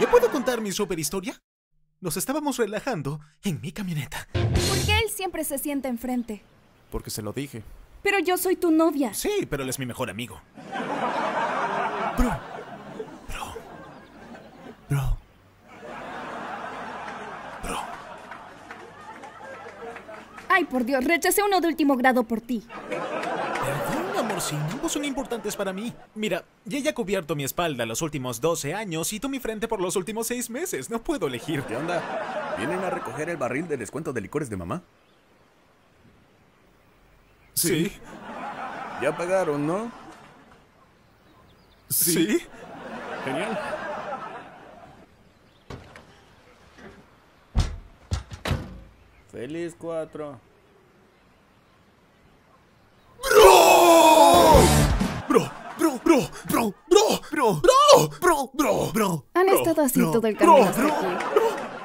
¿Le puedo contar mi super historia? Nos estábamos relajando en mi camioneta. ¿Por qué él siempre se sienta enfrente? Porque se lo dije. Pero yo soy tu novia. Sí, pero él es mi mejor amigo. Bro. Ay, por Dios, rechacé uno de último grado por ti. Perdón, amorcín, ambos son importantes para mí. Mira, ya he cubierto mi espalda los últimos 12 años y tú mi frente por los últimos 6 meses. No puedo elegir. ¿Qué onda? ¿Vienen a recoger el barril de descuento de licores de mamá? Sí. Ya pagaron, ¿no? Sí. Genial. Feliz 4. Bro. Han estado así todo el camino.